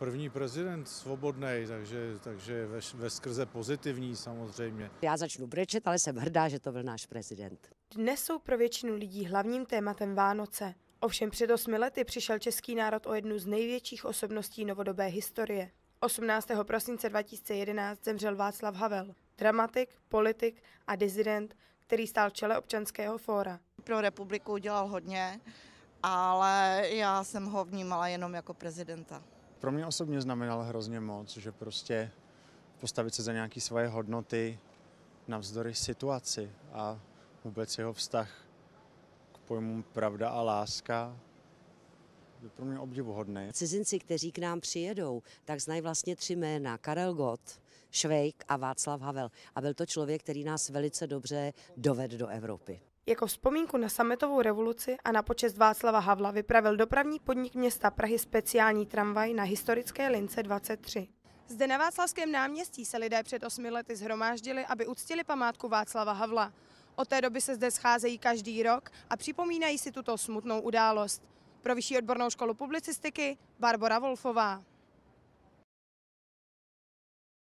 první prezident svobodnej, takže veskrze pozitivní samozřejmě. Já začnu brečet, ale jsem hrdá, že to byl náš prezident. Dnes jsou pro většinu lidí hlavním tématem Vánoce. Ovšem před 8 lety přišel český národ o jednu z největších osobností novodobé historie. 18. prosince 2011 zemřel Václav Havel, dramatik, politik a dizident, který stál v čele Občanského fóra. Pro republiku udělal hodně, ale já jsem ho vnímala jenom jako prezidenta. Pro mě osobně znamenal hrozně moc, že prostě postavit se za nějaké svoje hodnoty navzdory situaci a vůbec jeho vztah k pojmům pravda a láska je pro mě obdivuhodný. Cizinci, kteří k nám přijedou, tak znají vlastně 3 jména. Karel Gott, Švejk a Václav Havel. A byl to člověk, který nás velice dobře dovedl do Evropy. Jako vzpomínku na sametovou revoluci a na počest Václava Havla vypravil dopravní podnik města Prahy speciální tramvaj na historické lince 23. Zde na Václavském náměstí se lidé před 8 lety shromáždili, aby uctili památku Václava Havla. Od té doby se zde scházejí každý rok a připomínají si tuto smutnou událost. Pro Vyšší odbornou školu publicistiky Barbora Wolfová.